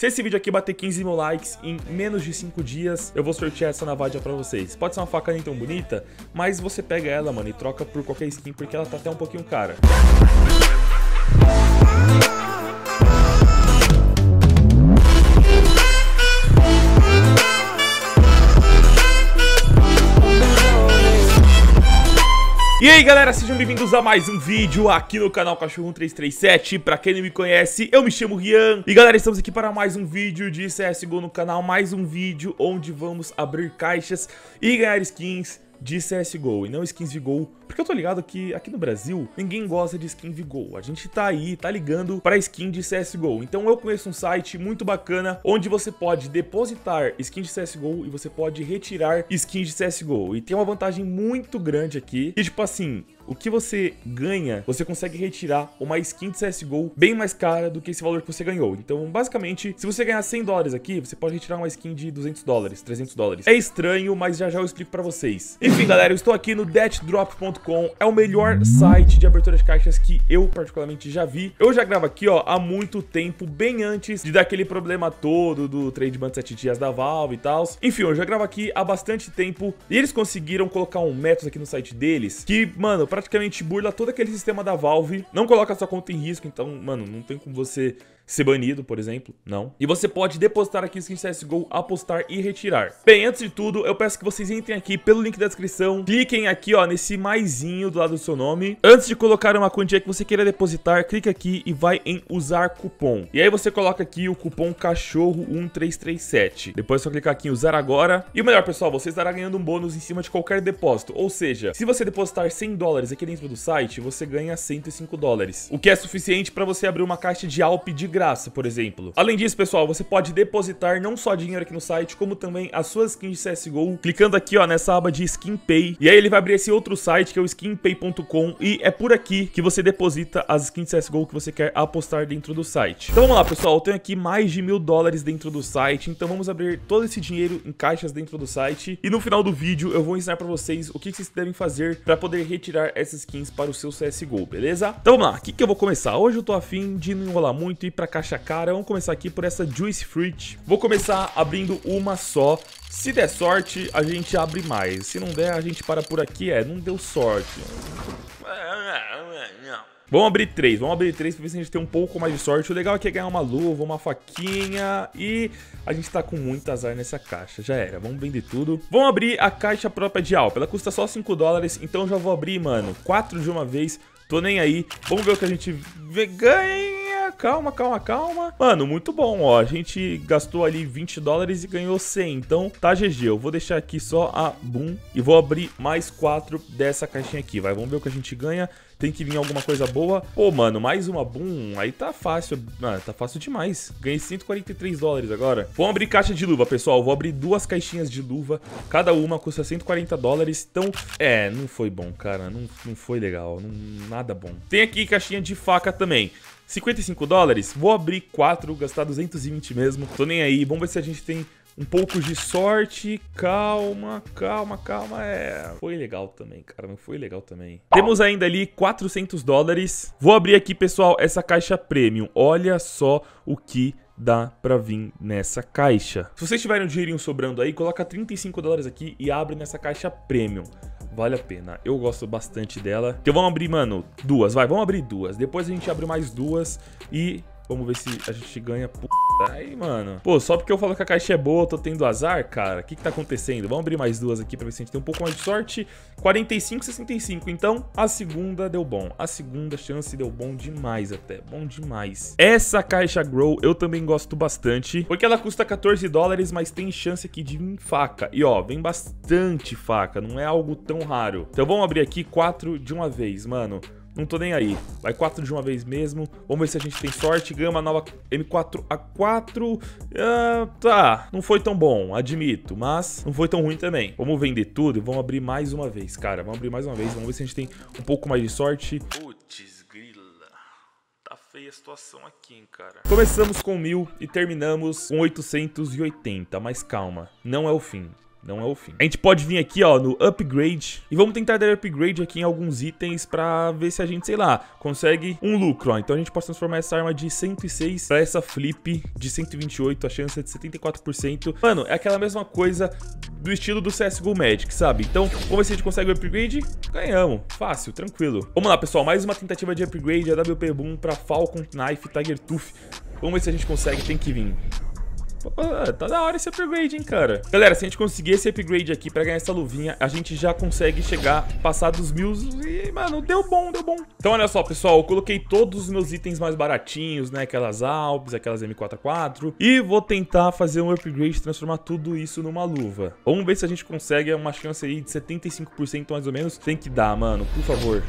Se esse vídeo aqui bater 15 mil likes em menos de 5 dias, eu vou sortear essa Navaja pra vocês. Pode ser uma faca nem tão bonita, mas você pega ela, mano, e troca por qualquer skin, porque ela tá até um pouquinho cara. E aí galera, sejam bem-vindos a mais um vídeo aqui no canal Cachorro1337. Pra quem não me conhece, eu me chamo Rian. E galera, estamos aqui para mais um vídeo de CSGO no canal. Mais um vídeo onde vamos abrir caixas e ganhar skins de CSGO, e não skins de gol, porque eu tô ligado que aqui no Brasil ninguém gosta de skin de gol. A gente tá aí, tá ligando pra skin de CSGO. Então eu conheço um site muito bacana onde você pode depositar skin de CSGO e você pode retirar skin de CSGO. E tem uma vantagem muito grande aqui, que tipo assim, o que você ganha, você consegue retirar uma skin de CSGO bem mais cara do que esse valor que você ganhou. Então, basicamente, se você ganhar 100 dólares aqui, você pode retirar uma skin de 200 dólares, 300 dólares. É estranho, mas já já eu explico pra vocês. Enfim, galera, eu estou aqui no DatDrop.com. É o melhor site de abertura de caixas que eu, particularmente, já vi. Eu já gravo aqui, ó, há muito tempo, bem antes de dar aquele problema todo do trade ban de 7 dias da Valve e tal. Enfim, eu já gravo aqui há bastante tempo e eles conseguiram colocar um método aqui no site deles que, mano, praticamente burla todo aquele sistema da Valve, não coloca a sua conta em risco, então, mano, não tem como você ser banido, por exemplo, não. E você pode depositar aqui skin CSGO, apostar e retirar. Bem, antes de tudo, eu peço que vocês entrem aqui pelo link da descrição, cliquem aqui, ó, nesse maisinho do lado do seu nome. Antes de colocar uma quantia que você queira depositar, clica aqui e vai em usar cupom. E aí você coloca aqui o cupom Cachorro1337. Depois é só clicar aqui em usar agora. E o melhor, pessoal, você estará ganhando um bônus em cima de qualquer depósito. Ou seja, se você depositar 100 dólares aqui dentro do site, você ganha 105 dólares. O que é suficiente para você abrir uma caixa de Alp de graça, por exemplo. Além disso, pessoal, você pode depositar não só dinheiro aqui no site, como também as suas skins de CSGO, clicando aqui, ó, nessa aba de SkinPay. E aí ele vai abrir esse outro site, que é o SkinPay.com, e é por aqui que você deposita as skins de CSGO que você quer apostar dentro do site. Então vamos lá, pessoal, eu tenho aqui mais de 1000 dólares dentro do site, então vamos abrir todo esse dinheiro em caixas dentro do site, e no final do vídeo eu vou ensinar pra vocês o que vocês devem fazer pra poder retirar essas skins para o seu CSGO, beleza? Então vamos lá, o que que eu vou começar? Hoje eu tô afim de não enrolar muito e ir pra caixa cara. Vamos começar aqui por essa Juice Fruit. Vou começar abrindo uma só. Se der sorte, a gente abre mais. Se não der, a gente para por aqui. É, não deu sorte. Vamos abrir três. Vamos abrir três pra ver se a gente tem um pouco mais de sorte. O legal aqui é ganhar uma luva, uma faquinha. E a gente tá com muito azar nessa caixa. Já era. Vamos vender tudo. Vamos abrir a caixa própria de Alp. Ela custa só 5 dólares. Então já vou abrir, mano. 4 de uma vez. Tô nem aí. Vamos ver o que a gente ganha. Calma, calma, calma. Mano, muito bom, ó. A gente gastou ali 20 dólares e ganhou 100. Então, tá GG. Eu vou deixar aqui só a boom e vou abrir mais 4 dessa caixinha aqui, vai. Vamos ver o que a gente ganha. Tem que vir alguma coisa boa. Pô, mano, mais uma boom. Aí tá fácil. Ah, tá fácil demais. Ganhei 143 dólares agora. Vamos abrir caixa de luva, pessoal. Vou abrir duas caixinhas de luva. Cada uma custa 140 dólares. Então, é, não foi bom, cara. Não foi legal. Nada bom. Tem aqui caixinha de faca também. 55 dólares. Vou abrir 4, gastar 220 mesmo. Tô nem aí. Vamos ver se a gente tem um pouco de sorte. Calma, calma, calma. É, foi legal também, cara. Não foi legal também. Temos ainda ali 400 dólares. Vou abrir aqui, pessoal, essa caixa premium. Olha só o que dá pra vir nessa caixa. Se vocês tiverem um dinheirinho sobrando aí, coloca 35 dólares aqui e abre nessa caixa premium. Vale a pena, eu gosto bastante dela. Então vamos abrir, mano, duas, vai, vamos abrir duas. Depois a gente abre mais duas e vamos ver se a gente ganha. Puta, aí, mano. Pô, só porque eu falo que a caixa é boa, eu tô tendo azar, cara. O que que tá acontecendo? Vamos abrir mais duas aqui pra ver se a gente tem um pouco mais de sorte. 45, 65. Então, a segunda deu bom. A segunda chance deu bom demais até. Bom demais. Essa caixa Grow eu também gosto bastante, porque ela custa 14 dólares, mas tem chance aqui de vir faca. E, ó, vem bastante faca. Não é algo tão raro. Então, vamos abrir aqui 4 de uma vez, mano. Não tô nem aí. Vai 4 de uma vez mesmo. Vamos ver se a gente tem sorte. Ganha uma nova M4A4. Tá. Não foi tão bom, admito. Mas não foi tão ruim também. Vamos vender tudo e vamos abrir mais uma vez, cara. Vamos abrir mais uma vez. Vamos ver se a gente tem um pouco mais de sorte. Putz, grila. Tá feia a situação aqui, hein, cara. Começamos com 1000 e terminamos com 880. Mas calma, não é o fim. Não é o fim. A gente pode vir aqui, ó, no upgrade. E vamos tentar dar upgrade aqui em alguns itens pra ver se a gente, sei lá, consegue um lucro, ó. Então a gente pode transformar essa arma de 106 pra essa flip de 128. A chance é de 74%. Mano, é aquela mesma coisa do estilo do CSGO Magic, sabe? Então, vamos ver se a gente consegue o upgrade. Ganhamos. Fácil, tranquilo. Vamos lá, pessoal. Mais uma tentativa de upgrade. AWP Boom pra Falcon, Knife, Tiger Tooth. Vamos ver se a gente consegue. Tem que vir. Pô, tá da hora esse upgrade, hein, cara. Galera, se a gente conseguir esse upgrade aqui pra ganhar essa luvinha, a gente já consegue chegar, passar dos 1000. E, mano, deu bom, deu bom. Então, olha só, pessoal, eu coloquei todos os meus itens mais baratinhos, né, aquelas Alps, aquelas M44, e vou tentar fazer um upgrade, transformar tudo isso numa luva. Vamos ver se a gente consegue. É uma chance aí de 75% mais ou menos. Tem que dar, mano, por favor.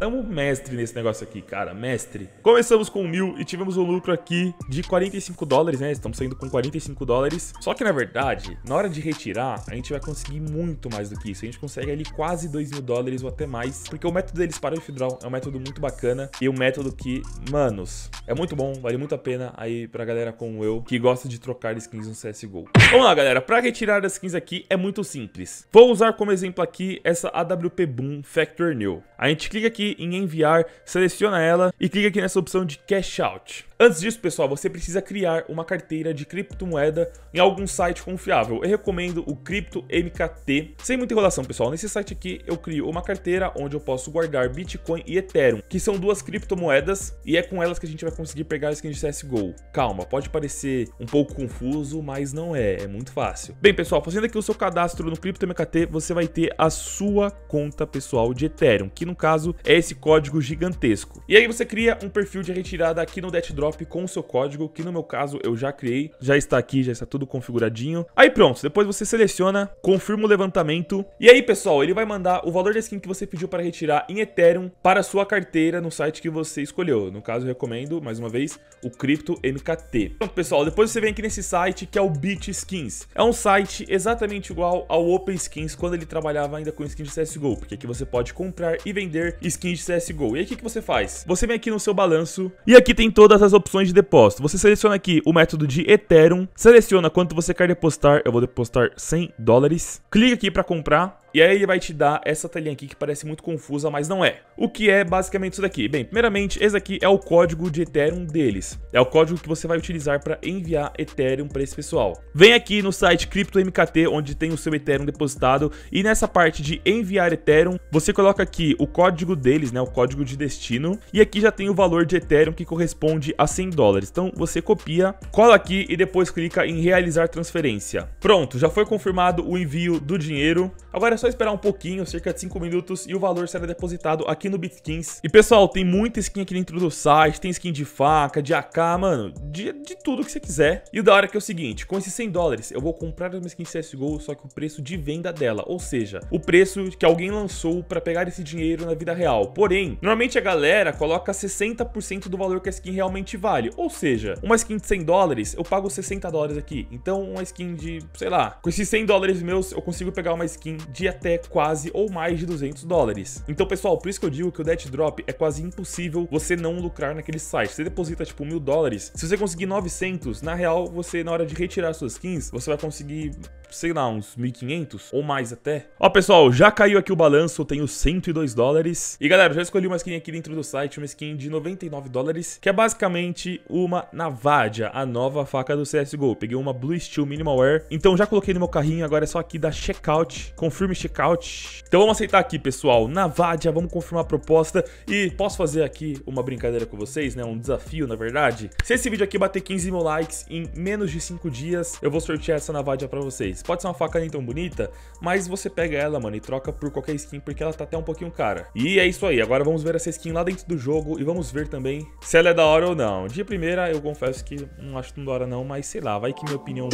Tamo mestre nesse negócio aqui, cara, mestre. Começamos com 1000 e tivemos um lucro aqui de 45 dólares, né? Estamos saindo com 45 dólares. Só que, na verdade, na hora de retirar, a gente vai conseguir muito mais do que isso. A gente consegue ali quase 2.000 dólares ou até mais, porque o método deles para o withdraw é um método muito bacana e um método que, manos, é muito bom, vale muito a pena aí pra galera como eu, que gosta de trocar skins no CSGO. Vamos lá, galera. Pra retirar as skins aqui é muito simples. Vou usar como exemplo aqui essa AWP Boom Factor New. A gente clica aqui em enviar, seleciona ela e clica aqui nessa opção de cash out. Antes disso, pessoal, você precisa criar uma carteira de criptomoeda em algum site confiável. Eu recomendo o CryptoMKT. Sem muita enrolação, pessoal, nesse site aqui eu crio uma carteira onde eu posso guardar Bitcoin e Ethereum, que são duas criptomoedas, e é com elas que a gente vai conseguir pegar a skin de CSGO. Calma, pode parecer um pouco confuso, mas não é, é muito fácil. Bem, pessoal, fazendo aqui o seu cadastro no CryptoMKT, você vai ter a sua conta pessoal de Ethereum, que no caso é esse código gigantesco. E aí você cria um perfil de retirada aqui no DatDrop com o seu código, que no meu caso eu já criei, já está aqui, já está tudo configuradinho. Aí pronto, depois você seleciona, confirma o levantamento, e aí, pessoal, ele vai mandar o valor da skin que você pediu para retirar em Ethereum para a sua carteira no site que você escolheu. No caso, eu recomendo, mais uma vez, o CryptoMKT. Pronto, pessoal, depois você vem aqui nesse site que é o BitSkins. É um site exatamente igual ao OpenSkins quando ele trabalhava ainda com skins de CSGO, porque aqui você pode comprar e vender skins de CSGO. E aí o que você faz? Você vem aqui no seu balanço e aqui tem todas as opções de depósito. Você seleciona aqui o método de Ethereum, seleciona quanto você quer depositar. Eu vou depositar 100 dólares. Clica aqui para comprar. E aí ele vai te dar essa telinha aqui que parece muito confusa, mas não é. O que é basicamente isso daqui? Bem, primeiramente, esse aqui é o código de Ethereum deles. É o código que você vai utilizar para enviar Ethereum para esse pessoal. Vem aqui no site CryptoMKT, onde tem o seu Ethereum depositado. E nessa parte de enviar Ethereum, você coloca aqui o código deles, né? O código de destino. E aqui já tem o valor de Ethereum que corresponde a 100 dólares. Então você copia, cola aqui e depois clica em realizar transferência. Pronto, já foi confirmado o envio do dinheiro. Agora é só esperar um pouquinho, cerca de 5 minutos, e o valor será depositado aqui no BitSkins. E, pessoal, tem muita skin aqui dentro do site, tem skin de faca, de AK, mano, de tudo que você quiser. E o da hora que é o seguinte, com esses 100 dólares, eu vou comprar uma skin CSGO, só que o preço de venda dela, ou seja, o preço que alguém lançou pra pegar esse dinheiro na vida real. Porém, normalmente a galera coloca 60% do valor que a skin realmente vale, ou seja, uma skin de 100 dólares, eu pago 60 dólares aqui. Então, uma skin de, sei lá, com esses 100 dólares meus, eu consigo pegar uma skin de até quase ou mais de 200 dólares. Então, pessoal, por isso que eu digo que o DatDrop é quase impossível você não lucrar naquele site. Você deposita, tipo, 1000 dólares. Se você conseguir 900, na real, você, na hora de retirar suas skins, você vai conseguir, sei lá, uns 1.500 ou mais até. Ó, pessoal, já caiu aqui o balanço, eu tenho 102 dólares. E, galera, eu já escolhi uma skin aqui dentro do site, uma skin de 99 dólares, que é basicamente uma Navaja, a nova faca do CSGO. Peguei uma Blue Steel Minimal Wear. Então, já coloquei no meu carrinho, agora é só aqui dar checkout, confirme checkout. Então vamos aceitar aqui, pessoal, Navaja, vamos confirmar a proposta. E posso fazer aqui uma brincadeira com vocês, né? Um desafio, na verdade. Se esse vídeo aqui bater 15 mil likes em menos de 5 dias, eu vou sortear essa Navaja pra vocês. Pode ser uma faca nem tão bonita, mas você pega ela, mano, e troca por qualquer skin, porque ela tá até um pouquinho cara. E é isso aí, agora vamos ver essa skin lá dentro do jogo e vamos ver também se ela é da hora ou não. De primeira, eu confesso que não acho tão da hora não, mas sei lá, vai que minha opinião...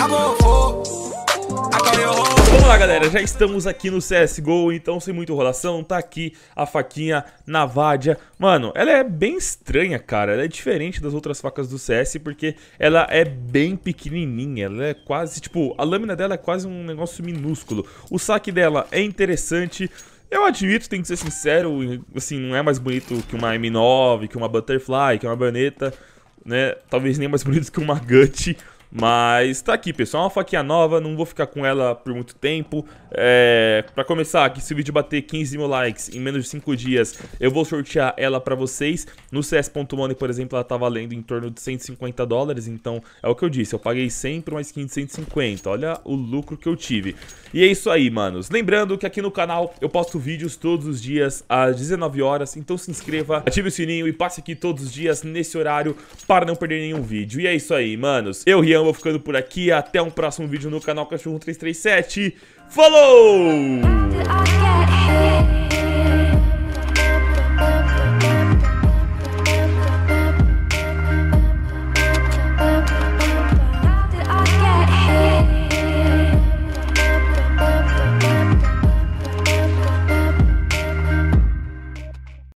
Vamos lá, galera, já estamos aqui no CSGO, então sem muita enrolação, tá aqui a faquinha Navaja. Mano, ela é bem estranha, cara, ela é diferente das outras facas do CS, porque ela é bem pequenininha, ela é quase, tipo, a lâmina dela é quase um negócio minúsculo. O saque dela é interessante. Eu admito, tenho que ser sincero, assim, não é mais bonito que uma M9, que uma Butterfly, que uma Baneta, né, talvez nem mais bonito que uma Gut. Mas tá aqui, pessoal, uma faquinha nova, não vou ficar com ela por muito tempo. Pra começar, que se o vídeo bater 15 mil likes em menos de 5 dias, eu vou sortear ela pra vocês. No CS.Money, por exemplo, ela tá valendo em torno de 150 dólares, então é o que eu disse, eu paguei 100 por uma skin de 150, olha o lucro que eu tive. E é isso aí, manos. Lembrando que aqui no canal eu posto vídeos todos os dias às 19 horas, então se inscreva, ative o sininho e passe aqui todos os dias nesse horário para não perder nenhum vídeo. E é isso aí, manos. Eu, Rian, vou ficando por aqui. Até um próximo vídeo no canal Cachorro1337. Falou!